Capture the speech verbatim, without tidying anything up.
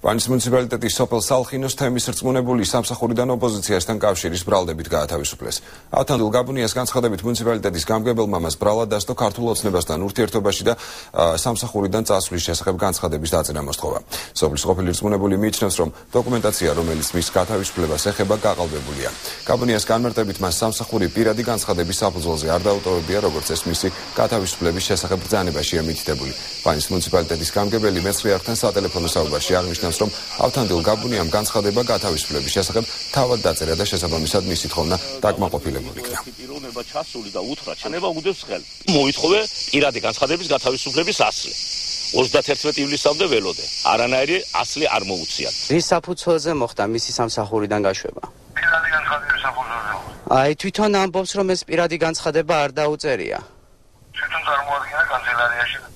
Vans municipalitetis სოფელ სალხინოს თემის რწმუნებული სამსახურიდან ოპოზიციასთან კავშირის ბრალდებით გაათავისუფლეს. ათანდულ გაბუნიას განცხადებით მუნიციპალიტეტის გამგებელმა მას ბრალად დასდო ქართულ ოცნებასთან ურთიერთობაში და სამსახურიდან წასვლის შესახებ განცხადების დაწერა მოსთხოვა. სოფლის ყოფილი რწმუნებული მიიჩნევს, რომ დოკუმენტაცია, რომელიც მის გათავისუფლებას ეხება, გაყალბებულია. გაბუნიას განმარტებით მას სამსახური პირადი განცხადების საფუძველზე არ დაუტოვებია, როგორც ეს მისი გათავისუფლების შესახებ ბრძანებაში ემითიდებული. ვანის მუნიციპალიტეტის გამგებელი მეცხრეებთან სატელეფონო საუბარში აღნიშნავს, რომ ავთანდილ გაბუნიამ განცხადება გათავისუფლების შესახებ თავად დაწერა და შესაბამისად მისი თხოვნა დაკმაყოფილებული იქნა. პიროვნება ჩასული და უთხრა ჩანება უდევს ხელს. მოითხოვე პირადი განცხადების გათავისუფლების ასლი. ოცდაათერთმეტი ივლისამდე ველოდე. არანაირი ასლი არ მოუწიათ. რის საფუძველზე მოხდა მისი სამსახურიდან გაშვება? პირადი განცხადების საფუძველზე. აი თვითონ ამბობს, რომ ეს პირადი განცხადება არ დაუწერია. თვითონ წარმოადგენდა კანცელარიაში